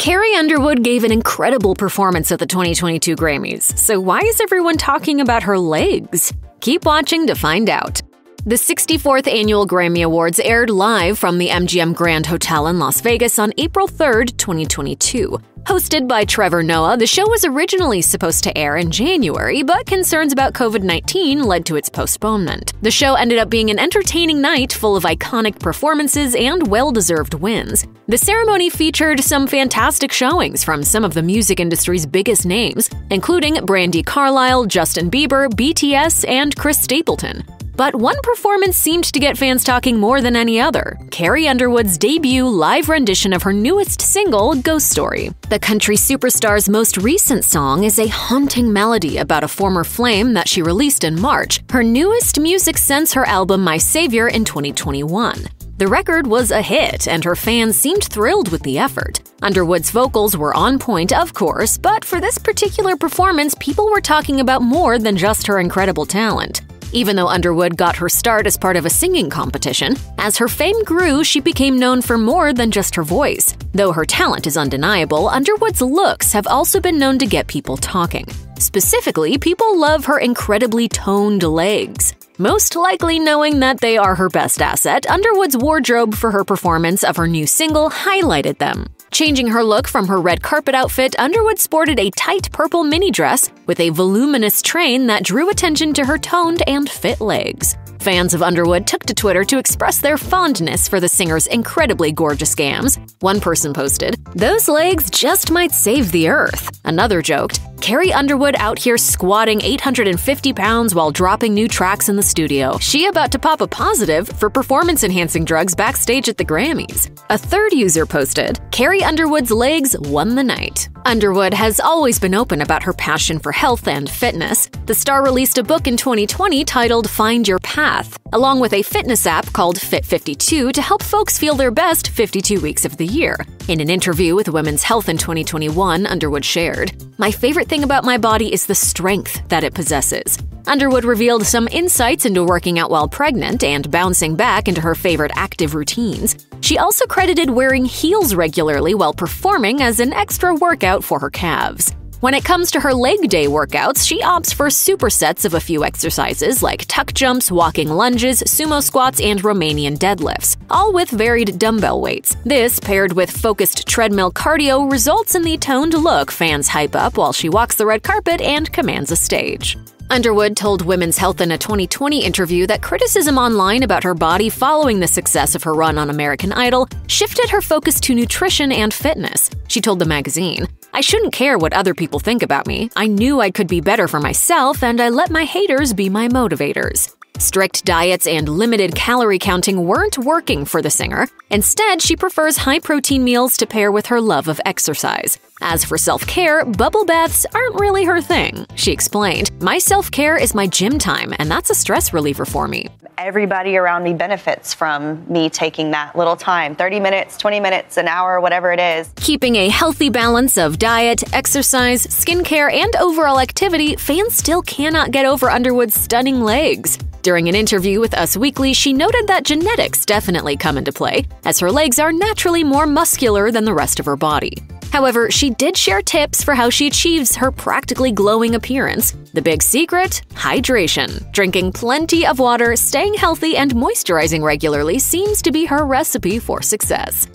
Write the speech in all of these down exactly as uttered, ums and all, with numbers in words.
Carrie Underwood gave an incredible performance at the twenty twenty-two Grammys, so why is everyone talking about her legs? Keep watching to find out. The sixty-fourth Annual Grammy Awards aired live from the M G M Grand Hotel in Las Vegas on April third, twenty twenty-two. Hosted by Trevor Noah, the show was originally supposed to air in January, but concerns about COVID nineteen led to its postponement. The show ended up being an entertaining night full of iconic performances and well-deserved wins. The ceremony featured some fantastic showings from some of the music industry's biggest names, including Brandi Carlile, Justin Bieber, B T S, and Chris Stapleton. But one performance seemed to get fans talking more than any other – Carrie Underwood's debut live rendition of her newest single, Ghost Story. The country superstar's most recent song is a haunting melody about a former flame that she released in March, her newest music since her album My Savior in twenty twenty-one. The record was a hit, and her fans seemed thrilled with the effort. Underwood's vocals were on point, of course, but for this particular performance, people were talking about more than just her incredible talent. Even though Underwood got her start as part of a singing competition, as her fame grew, she became known for more than just her voice. Though her talent is undeniable, Underwood's looks have also been known to get people talking. Specifically, people love her incredibly toned legs. Most likely knowing that they are her best asset, Underwood's wardrobe for her performance of her new single highlighted them. Changing her look from her red carpet outfit, Underwood sported a tight purple mini dress with a voluminous train that drew attention to her toned and fit legs. Fans of Underwood took to Twitter to express their fondness for the singer's incredibly gorgeous gams. One person posted, "Those legs just might save the earth." Another joked, "Carrie Underwood out here squatting eight hundred fifty pounds while dropping new tracks in the studio. She about to pop a positive for performance-enhancing drugs backstage at the Grammys." A third user posted, "Carrie Underwood's legs won the night." Underwood has always been open about her passion for health and fitness. The star released a book in twenty twenty titled Find Your Path, along with a fitness app called Fit fifty-two to help folks feel their best fifty-two weeks of the year. In an interview with Women's Health in twenty twenty-one, Underwood shared, "My favorite thing about my body is the strength that it possesses." Underwood revealed some insights into working out while pregnant and bouncing back into her favorite active routines. She also credited wearing heels regularly while performing as an extra workout for her calves. When it comes to her leg day workouts, she opts for supersets of a few exercises like tuck jumps, walking lunges, sumo squats, and Romanian deadlifts, all with varied dumbbell weights. This, paired with focused treadmill cardio, results in the toned look fans hype up while she walks the red carpet and commands a stage. Underwood told Women's Health in a twenty twenty interview that criticism online about her body following the success of her run on American Idol shifted her focus to nutrition and fitness. She told the magazine, "I shouldn't care what other people think about me. I knew I could be better for myself, and I let my haters be my motivators." Strict diets and limited calorie counting weren't working for the singer. Instead, she prefers high-protein meals to pair with her love of exercise. As for self-care, bubble baths aren't really her thing. She explained, "My self-care is my gym time, and that's a stress reliever for me. Everybody around me benefits from me taking that little time, thirty minutes, twenty minutes, an hour, whatever it is." Keeping a healthy balance of diet, exercise, skincare, and overall activity, fans still cannot get over Underwood's stunning legs. During an interview with Us Weekly, she noted that genetics definitely come into play, as her legs are naturally more muscular than the rest of her body. However, she did share tips for how she achieves her practically glowing appearance. The big secret? Hydration. Drinking plenty of water, staying healthy, and moisturizing regularly seems to be her recipe for success.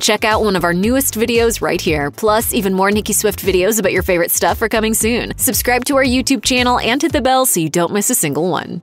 Check out one of our newest videos right here. Plus, even more Nicki Swift videos about your favorite stuff are coming soon. Subscribe to our YouTube channel and hit the bell so you don't miss a single one.